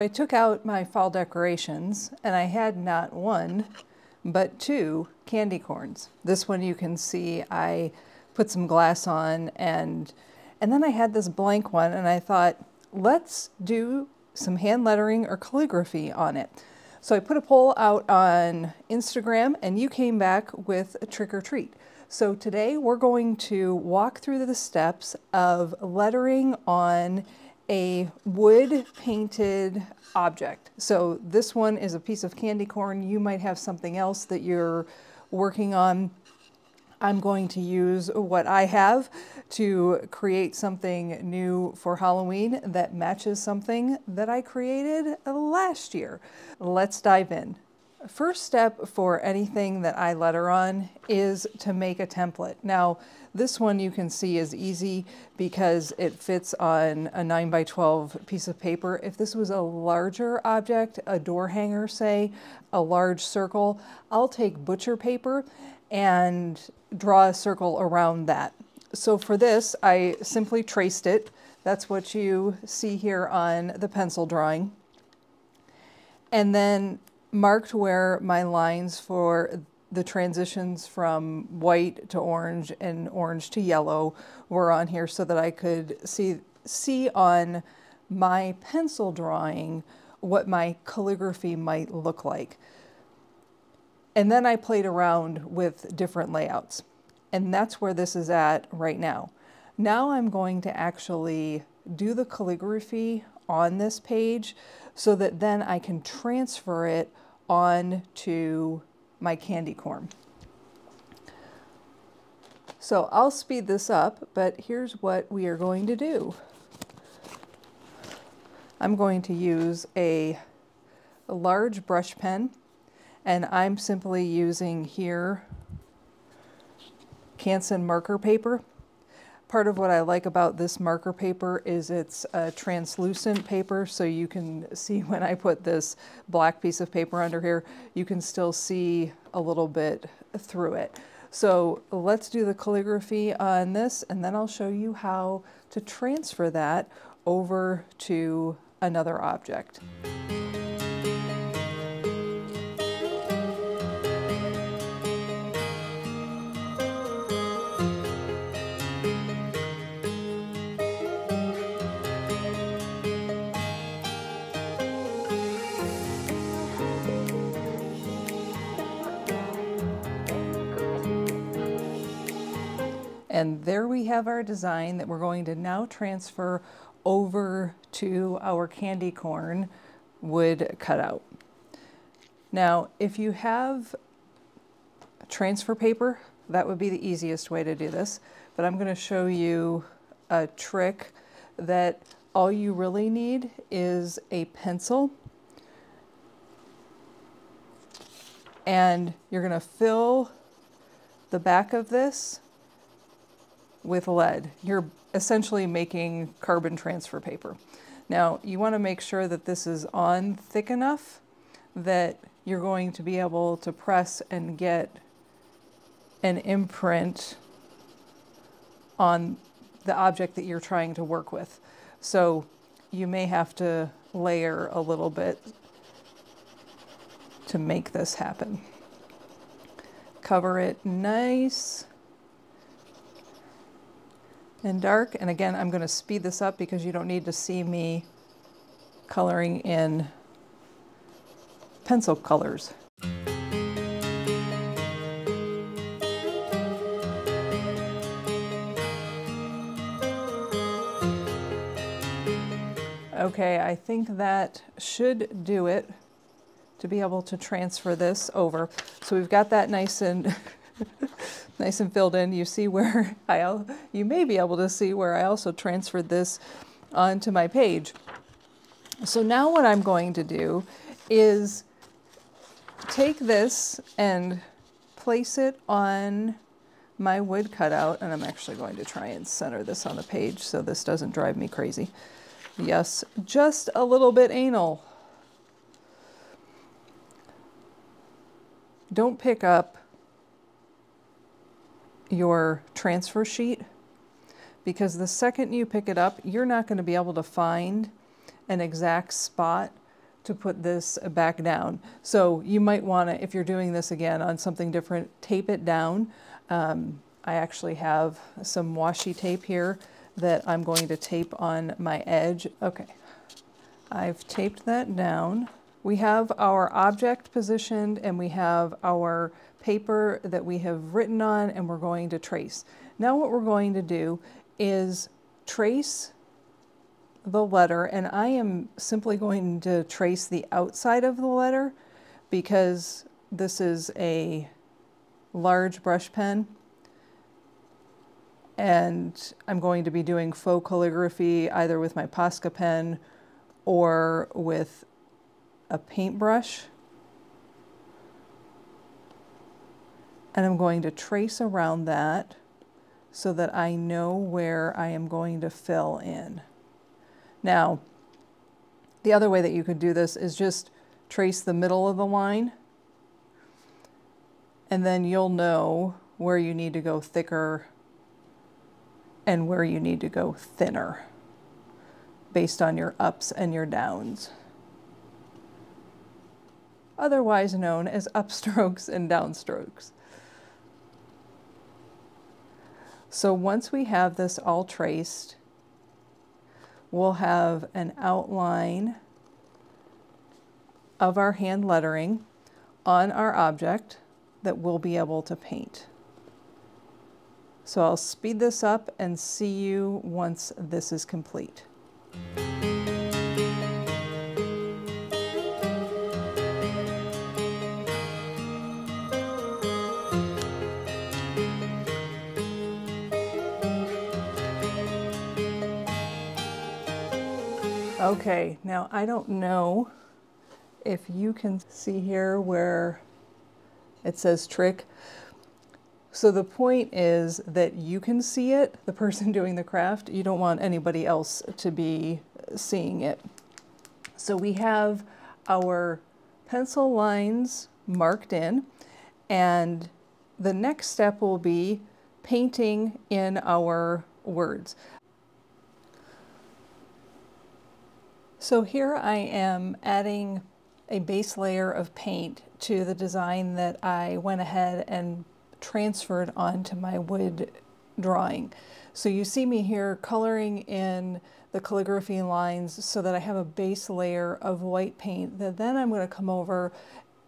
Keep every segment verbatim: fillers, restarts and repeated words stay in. I took out my fall decorations and I had not one, but two candy corns. This one you can see I put some glass on, and and then I had this blank one and I thought, let's do some hand lettering or calligraphy on it. So I put a poll out on Instagram and you came back with a trick or treat. So today we're going to walk through the steps of lettering on a wood painted object. So this one is a piece of candy corn. You might have something else that you're working on. I'm going to use what I have to create something new for Halloween that matches something that I created last year. Let's dive in. First step for anything that I letter on is to make a template. Now, this one you can see is easy because it fits on a nine by twelve piece of paper. If this was a larger object, a door hanger, say, a large circle, I'll take butcher paper and draw a circle around that. So for this, I simply traced it. That's what you see here on the pencil drawing. And then marked where my lines for the transitions from white to orange and orange to yellow were on here so that I could see, see on my pencil drawing what my calligraphy might look like. And then I played around with different layouts. And that's where this is at right now. Now I'm going to actually do the calligraphy on this page so that then I can transfer it on to my candy corn. So I'll speed this up, but here's what we are going to do. I'm going to use a, a large brush pen, and I'm simply using here Canson marker paper. Part of what I like about this marker paper is it's a translucent paper, so you can see when I put this black piece of paper under here, you can still see a little bit through it. So let's do the calligraphy on this, and then I'll show you how to transfer that over to another object. And there we have our design that we're going to now transfer over to our candy corn wood cutout. Now, if you have transfer paper, that would be the easiest way to do this, but I'm going to show you a trick that all you really need is a pencil, and you're going to fill the back of this with lead. You're essentially making carbon transfer paper. Now, you want to make sure that this is on thick enough that you're going to be able to press and get an imprint on the object that you're trying to work with. So you may have to layer a little bit to make this happen. Cover it nice and dark. And again, I'm going to speed this up because you don't need to see me coloring in pencil colors. Okay, I think that should do it to be able to transfer this over. So we've got that nice and nice and filled in. You see where I, you may be able to see where I also transferred this onto my page. So now what I'm going to do is take this and place it on my wood cutout, and I'm actually going to try and center this on the page so this doesn't drive me crazy. Yes, just a little bit anal. Don't pick up your transfer sheet, because the second you pick it up, you're not going to be able to find an exact spot to put this back down. So you might want to, if you're doing this again on something different, tape it down. Um, I actually have some washi tape here that I'm going to tape on my edge. Okay, I've taped that down. We have our object positioned and we have our paper that we have written on and we're going to trace. Now what we're going to do is trace the letter, and I am simply going to trace the outside of the letter because this is a large brush pen and I'm going to be doing faux calligraphy either with my Posca pen or with a paintbrush. And I'm going to trace around that so that I know where I am going to fill in. Now, the other way that you could do this is just trace the middle of the line, and then you'll know where you need to go thicker and where you need to go thinner based on your ups and your downs, otherwise known as upstrokes and downstrokes. So once we have this all traced, we'll have an outline of our hand lettering on our object that we'll be able to paint. So I'll speed this up and see you once this is complete. Okay, now I don't know if you can see here where it says trick. So the point is that you can see it, the person doing the craft. You don't want anybody else to be seeing it. So we have our pencil lines marked in, and the next step will be painting in our words. So here I am adding a base layer of paint to the design that I went ahead and transferred onto my wood drawing. So you see me here coloring in the calligraphy lines so that I have a base layer of white paint that then I'm going to come over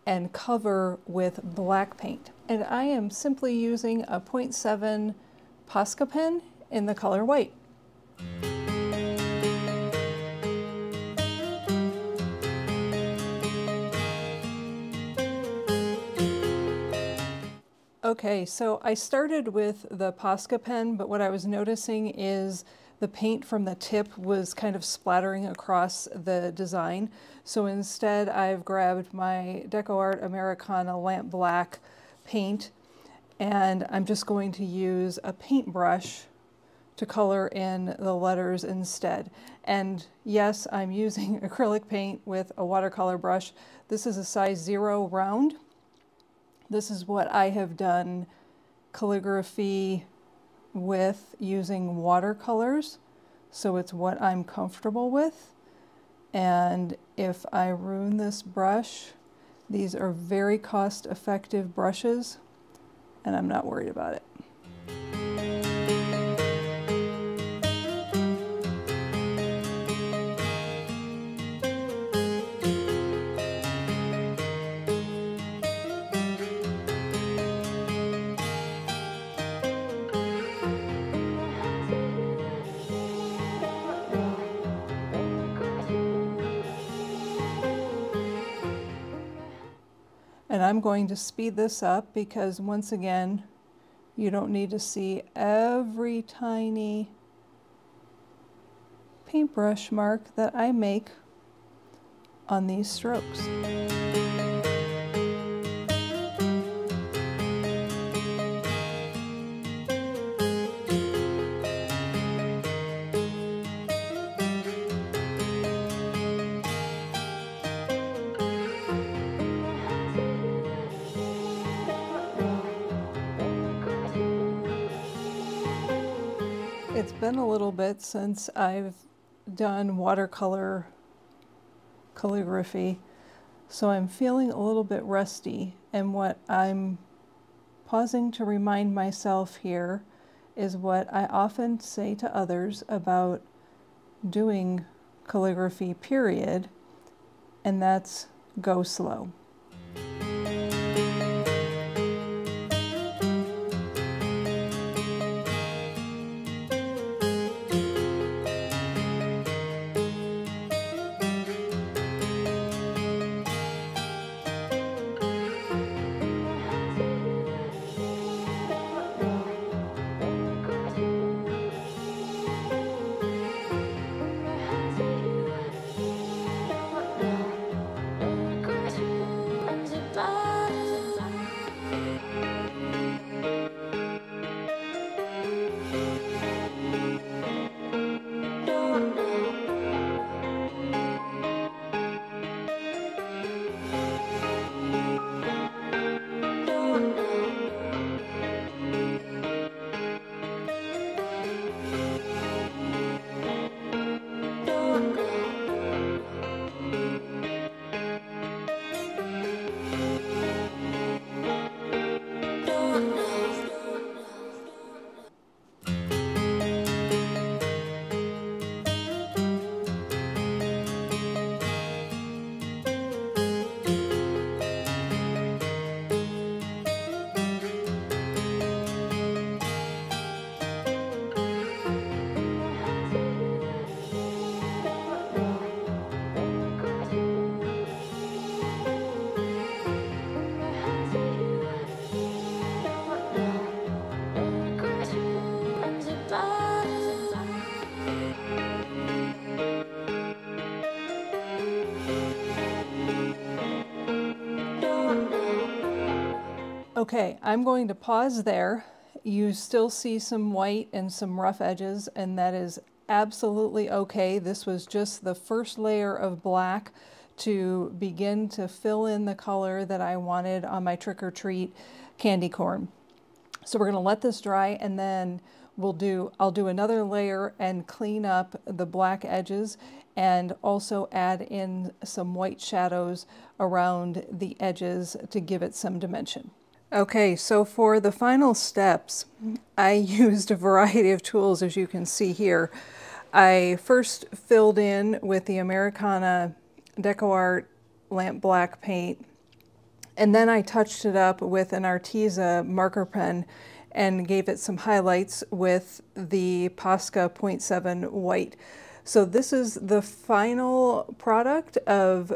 and cover with black paint. And I am simply using a point seven Posca pen in the color white. Okay, so I started with the Posca pen, but what I was noticing is the paint from the tip was kind of splattering across the design. So instead I've grabbed my DecoArt Americana Lamp Black paint, and I'm just going to use a paintbrush to color in the letters instead. And yes, I'm using acrylic paint with a watercolor brush. This is a size zero round. This is what I have done calligraphy with using watercolors, so it's what I'm comfortable with. And if I ruin this brush, these are very cost-effective brushes, and I'm not worried about it. And I'm going to speed this up because, once again, you don't need to see every tiny paintbrush mark that I make on these strokes. It's been a little bit since I've done watercolor calligraphy, so I'm feeling a little bit rusty. And what I'm pausing to remind myself here is what I often say to others about doing calligraphy, period, and that's go slow. Okay, I'm going to pause there. You still see some white and some rough edges, and that is absolutely okay. This was just the first layer of black to begin to fill in the color that I wanted on my trick or treat candy corn. So we're gonna let this dry, and then we'll do, I'll do another layer and clean up the black edges and also add in some white shadows around the edges to give it some dimension. Okay, so for the final steps, I used a variety of tools, as you can see here. I first filled in with the Americana DecoArt Lamp Black paint, and then I touched it up with an Arteza marker pen and gave it some highlights with the Posca point seven white. So this is the final product of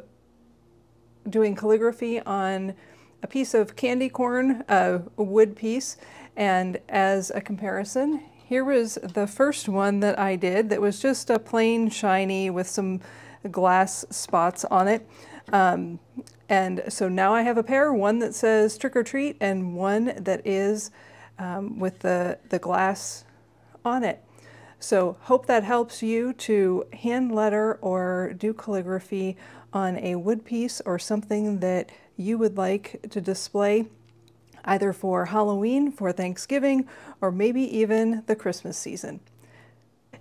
doing calligraphy on a piece of candy corn, a wood piece. And as a comparison, here was the first one that I did that was just a plain shiny with some glass spots on it. Um, and so now I have a pair, one that says trick or treat and one that is um, with the, the glass on it. So hope that helps you to hand letter or do calligraphy on a wood piece or something that you would like to display either for Halloween, for Thanksgiving, or maybe even the Christmas season.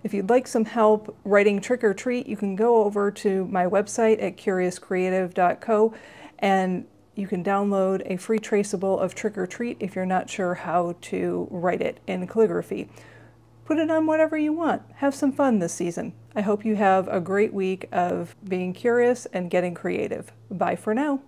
If you'd like some help writing trick or treat, you can go over to my website at curious creative dot co and you can download a free traceable of trick or treat if you're not sure how to write it in calligraphy. Put it on whatever you want. Have some fun this season. I hope you have a great week of being curious and getting creative. Bye for now.